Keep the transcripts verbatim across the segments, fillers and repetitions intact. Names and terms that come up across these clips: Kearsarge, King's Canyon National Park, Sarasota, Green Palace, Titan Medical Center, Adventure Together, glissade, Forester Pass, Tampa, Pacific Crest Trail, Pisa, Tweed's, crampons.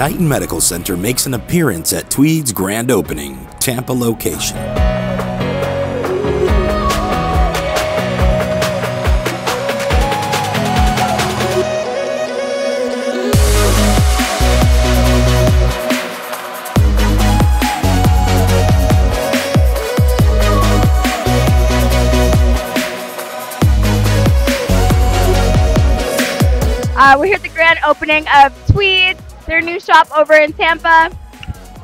Titan Medical Center makes an appearance at Tweed's grand opening, Tampa location. Uh, we're here at the grand opening of Tweed's, their new shop over in Tampa.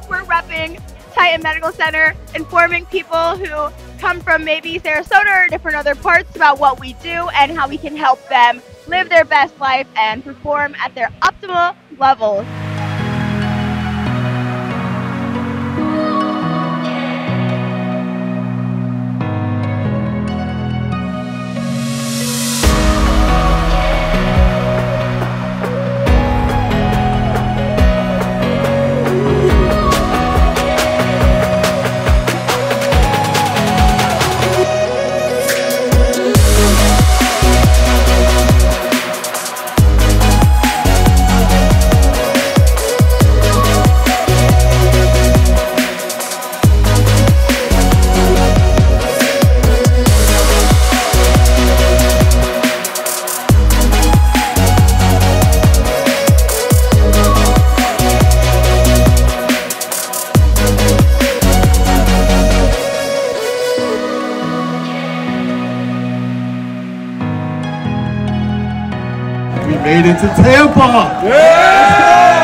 We're repping Titan Medical Center, informing people who come from maybe Sarasota or different other parts about what we do and how we can help them live their best life and perform at their optimal levels. We made it to Tampa! Yeah!